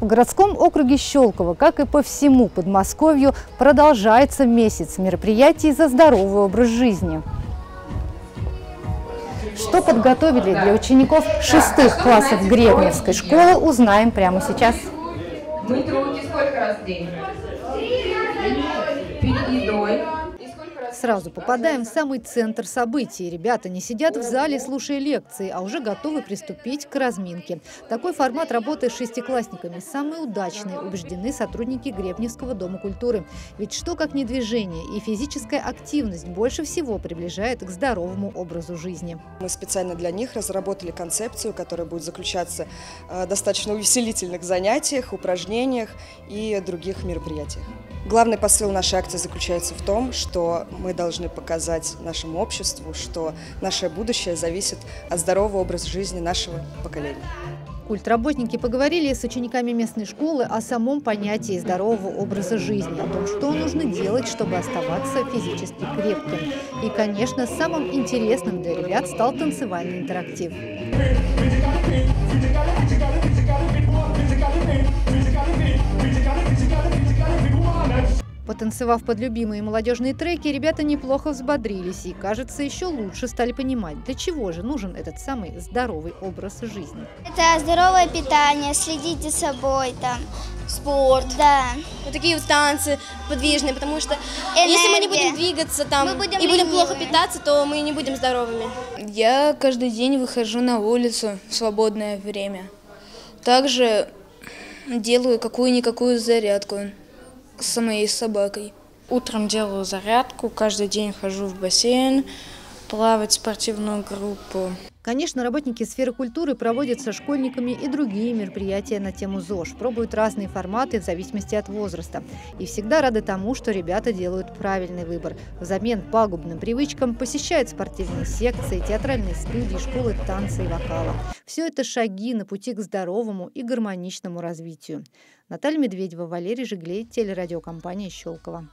В городском округе Щелково, как и по всему Подмосковью, продолжается месяц мероприятий за здоровый образ жизни. Что подготовили для учеников 6-х классов Гребневской школы, узнаем прямо сейчас. Сразу попадаем в самый центр событий. Ребята не сидят в зале, слушая лекции, а уже готовы приступить к разминке. Такой формат работы с шестиклассниками самый удачный, убеждены сотрудники Гребневского дома культуры. Ведь что как не движение и физическая активность больше всего приближает к здоровому образу жизни. Мы специально для них разработали концепцию, которая будет заключаться в достаточно увеселительных занятиях, упражнениях и других мероприятиях. Главный посыл нашей акции заключается в том, что мы должны показать нашему обществу, что наше будущее зависит от здорового образа жизни нашего поколения. Культработники поговорили с учениками местной школы о самом понятии здорового образа жизни, о том, что нужно делать, чтобы оставаться физически крепким. И, конечно, самым интересным для ребят стал танцевальный интерактив. Потанцевав под любимые молодежные треки, ребята неплохо взбодрились и, кажется, еще лучше стали понимать, для чего же нужен этот самый здоровый образ жизни. Это здоровое питание, следить за собой, там, спорт, да. Вот такие вот танцы подвижные, потому что если мы не будем двигаться там, будем плохо питаться, то мы не будем здоровыми. Я каждый день выхожу на улицу в свободное время. Также делаю какую-никакую зарядку с моей собакой. Утром делаю зарядку, каждый день хожу в бассейн, плавать в спортивную группу. Конечно, работники сферы культуры проводят со школьниками и другие мероприятия на тему ЗОЖ, пробуют разные форматы в зависимости от возраста. И всегда рады тому, что ребята делают правильный выбор. Взамен пагубным привычкам посещают спортивные секции, театральные студии, школы танца и вокала. Все это шаги на пути к здоровому и гармоничному развитию. Наталья Медведева, Валерий Жиглей, телерадиокомпания «Щелково».